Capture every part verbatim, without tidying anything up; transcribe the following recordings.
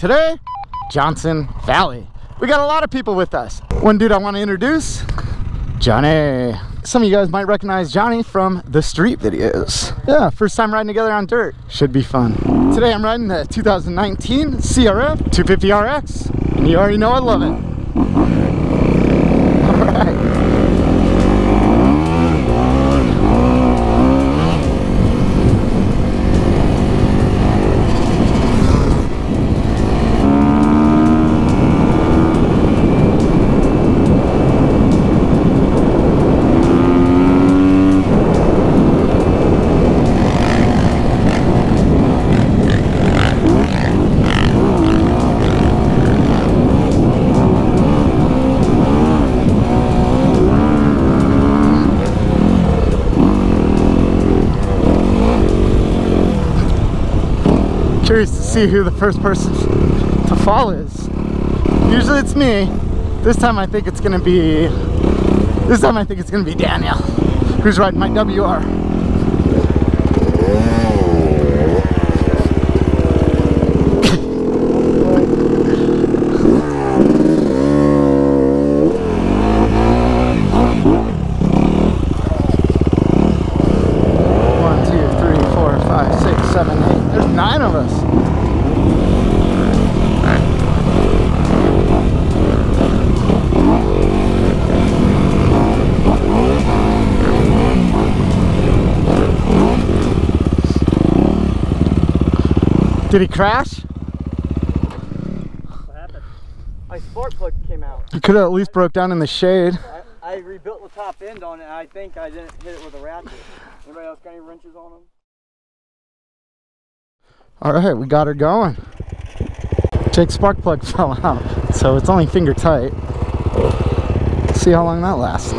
Today, Johnson Valley. We got a lot of people with us. One dude I want to introduce, Johnny. Some of you guys might recognize Johnny from the street videos. Yeah, first time riding together on dirt. Should be fun. Today I'm riding the two thousand nineteen C R F two fifty R X. And you already know I love it. All right. Curious to see who the first person to fall is. Usually it's me. This time I think it's gonna be this time I think it's gonna be Daniel, who's riding my W R. Did he crash? What happened? My spark plug came out. You could have at least broke down in the shade. I, I rebuilt the top end on it, and I think I didn't hit it with a ratchet. Anybody else got any wrenches on them? All right, we got her going. Jake's spark plug fell out, so it's only finger tight. Let's see how long that lasts.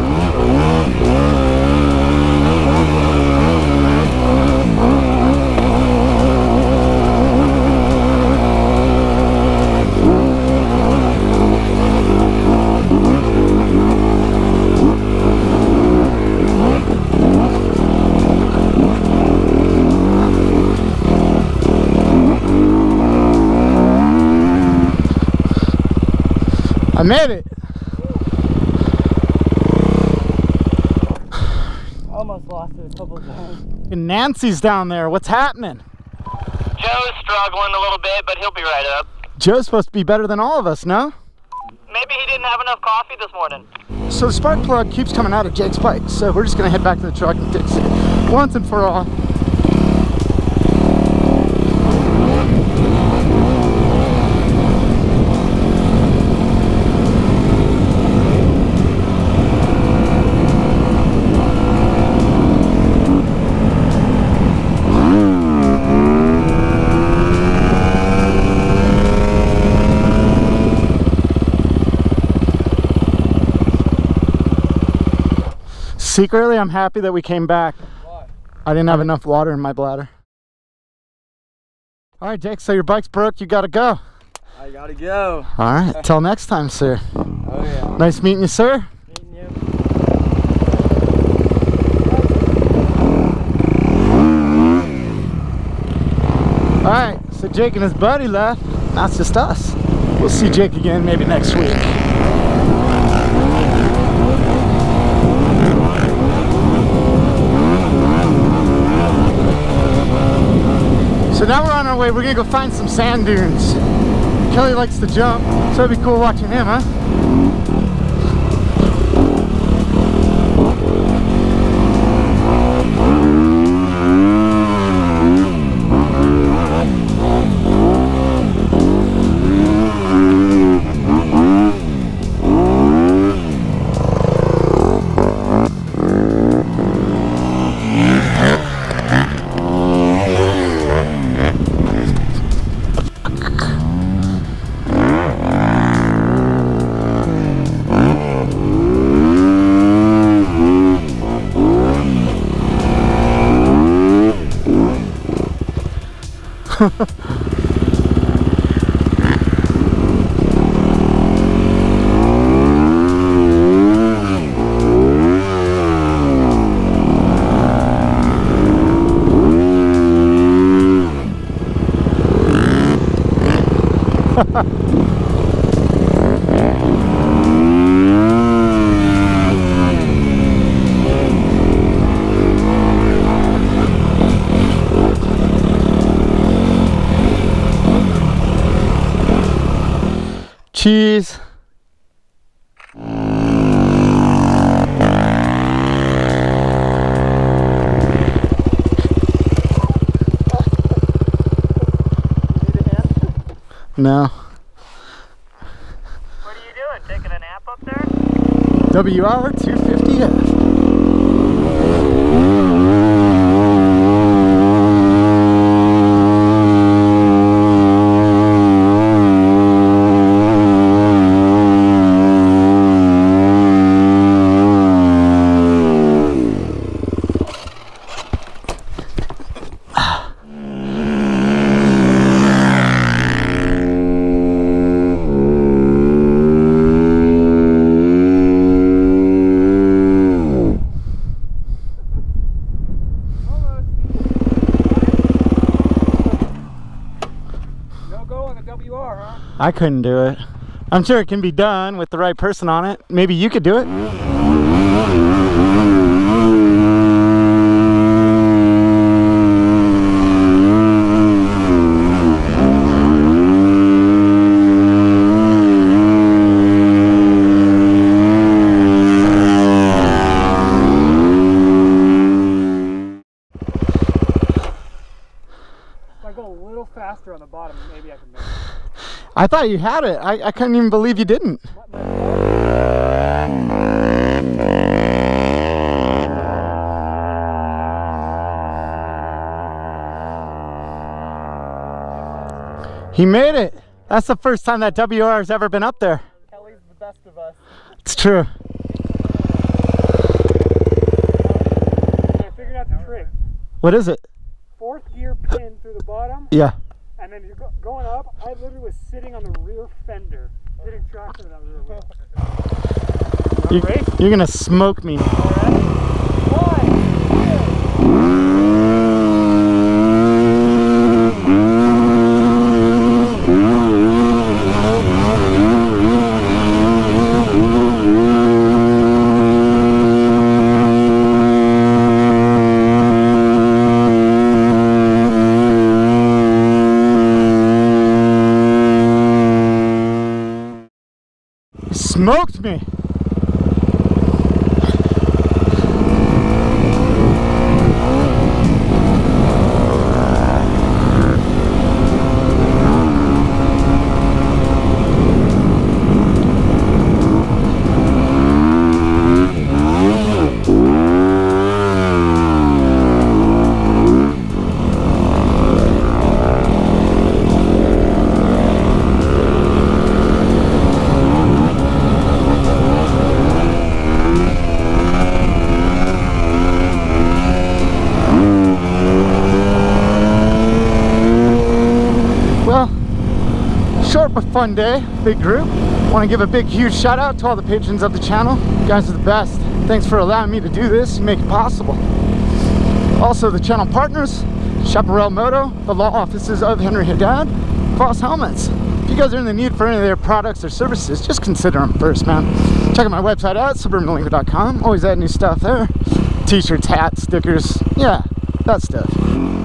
I made it! Almost lost it a couple of times. And Nancy's down there, what's happening? Joe's struggling a little bit, but he'll be right up. Joe's supposed to be better than all of us, no? Maybe he didn't have enough coffee this morning. So the spark plug keeps coming out of Jake's bike, so we're just gonna head back to the truck and fix it once and for all. Secretly, I'm happy that we came back. Why? I didn't have enough water in my bladder. All right, Jake, so your bike's broke. You got to go. I got to go. All right, till next time, sir. Oh, yeah. Nice meeting you, sir. Meeting you. All right, so Jake and his buddy left. That's just us. We'll see Jake again maybe next week. So now we're on our way, we're gonna go find some sand dunes. Kelly likes to jump, so it'd be cool watching him, huh? Cheese. No. What are you doing? Taking a nap up there? W R two fifty F. I couldn't do it. I'm sure it can be done with the right person on it. Maybe you could do it. If I go a little faster on the bottom, maybe I can make it. I thought you had it. I, I couldn't even believe you didn't. He made it. That's the first time that W R has ever been up there. Kelly's the best of us. It's true. So I figured out the trick. What is it? Fourth gear pin through the bottom. Yeah. And then you're go going up. I literally was sitting on the rear fender, hitting traction on the rear wheel. You're, right? You're going to smoke me. All right. Smoked me. Fun day, big group. Want to give a big huge shout out to all the patrons of the channel. You guys are the best. Thanks for allowing me to do this and make it possible. Also the channel partners, Chaparral Moto, the law offices of Henry Haddad, Foss helmets. If you guys are in the need for any of their products or services, just consider them first, man. Check out my website out, suburban delinquent dot com. Always add new stuff there. T-shirts, hats, stickers, yeah, that stuff.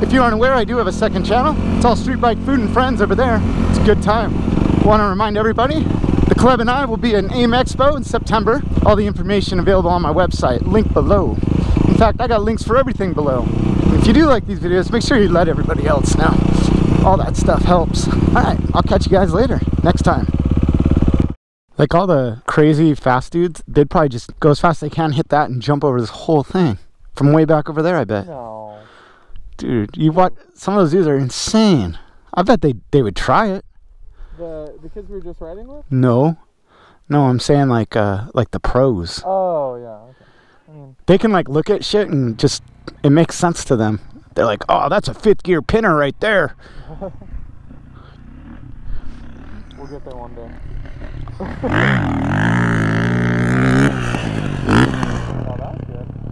If you aren't aware, I do have a second channel. It's all street bike food and friends over there. It's a good time. Want to remind everybody, the club and I will be at AIM Expo in September. All the information available on my website, link below. In fact, I got links for everything below. If you do like these videos, make sure you let everybody else know. All that stuff helps. Alright, I'll catch you guys later, next time. Like all the crazy fast dudes, they'd probably just go as fast as they can, hit that, and jump over this whole thing. From way back over there, I bet. No. Dude, you watch, some of those dudes are insane. I bet they, they would try it. The, the kids we were just riding with? No. No, I'm saying like uh, like the pros. Oh, yeah. Okay. I mean, they can like look at shit and just, it makes sense to them. They're like, oh, that's a fifth gear pinner right there. We'll get there one day.